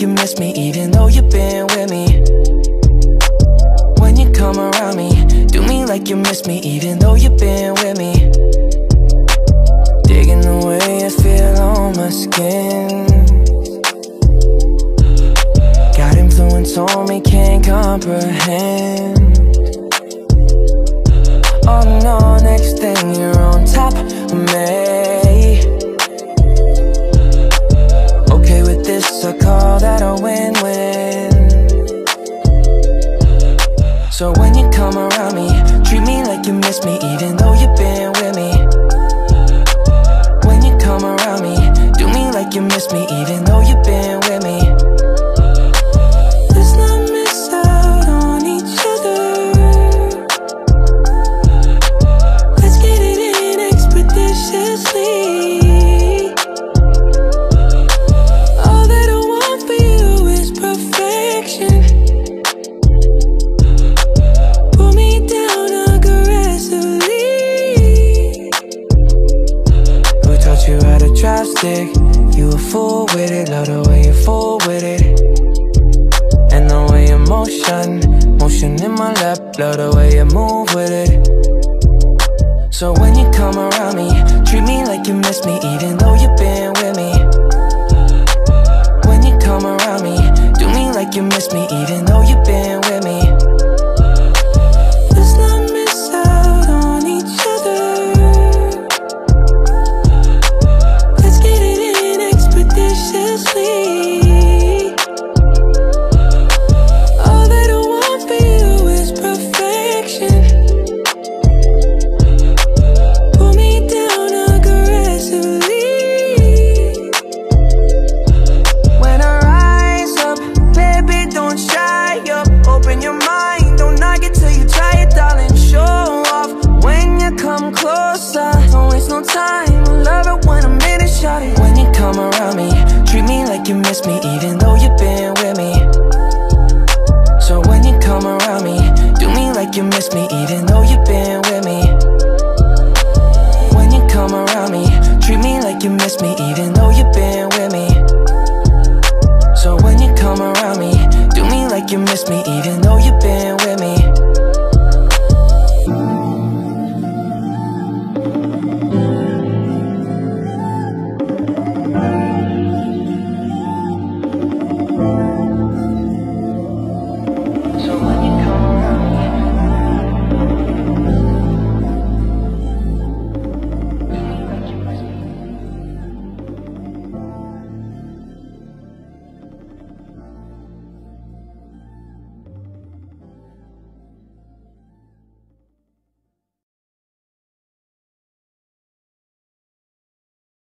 You miss me even though you've been with me. When you come around me, do me like you miss me even though you've been with me. Digging the way I feel on my skin. Got influence on me, can't comprehend. Oh no, next thing you're on top of me. Okay with this, I call that a win-win. So when you come around me, treat me like you miss me even though you've been with me. When you come around me, do me like you miss me even though you've been with me. Let's not miss out on each other. Let's get it in expeditiously. You a fool with it, love the way you fool with it. And the way you motion in my lap, love the way you move with it. So when you come around me, treat me like you miss me even though you've been with me. When you come around me, do me like you miss me even though you've been with me. Let's not miss out on each other. You miss me even though you've been with me. So when you come around me, do me like you miss me even though you've been with me. When you come around me, treat me like you miss me even though you've been with me. So when you come around me, do me like you miss me even though